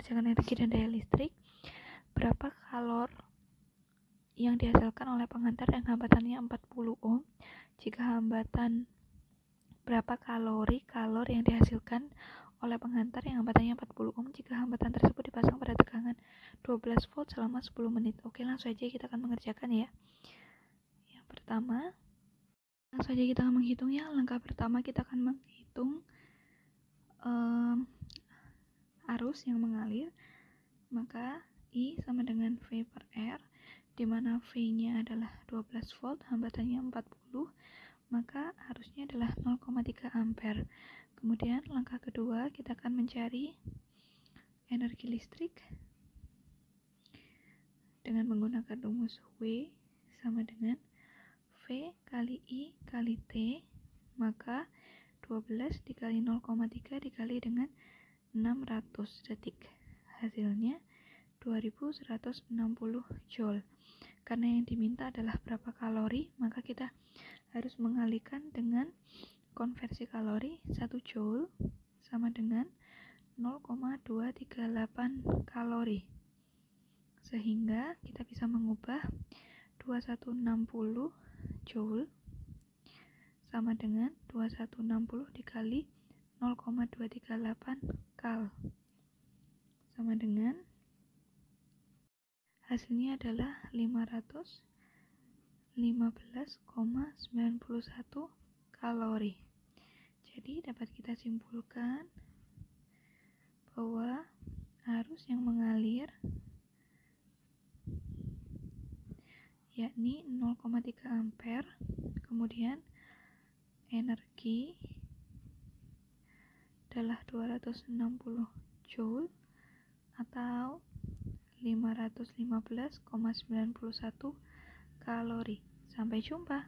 menghasilkan energi dan daya listrik, berapa kalor yang dihasilkan oleh pengantar yang hambatannya 40 ohm, jika hambatan berapa kalori yang dihasilkan oleh pengantar yang hambatannya 40 ohm, jika hambatan tersebut dipasang pada tegangan 12 volt selama 10 menit. Oke, langsung saja kita akan mengerjakan ya. Yang pertama, langsung saja kita akan menghitung ya. Langkah pertama kita akan menghitung arus yang mengalir, maka I sama dengan V per R, dimana V-nya adalah 12 volt, hambatannya 40, maka arusnya adalah 0,3 ampere. Kemudian langkah kedua, kita akan mencari energi listrik dengan menggunakan rumus W sama dengan V kali I kali T, maka 12 dikali 0,3 dikali dengan 600 detik. Hasilnya 2160 Joule. Karena yang diminta adalah berapa kalori, maka kita harus mengalihkan dengan konversi kalori. 1 Joule sama dengan 0,238 kalori, sehingga kita bisa mengubah 2160 Joule sama dengan 2160 dikali 0,238 kal, sama dengan hasilnya adalah 515,91 kalori. Jadi dapat kita simpulkan bahwa arus yang mengalir yakni 0,3 ampere, kemudian energi adalah 260 Joule atau 515,91 kalori. Sampai jumpa.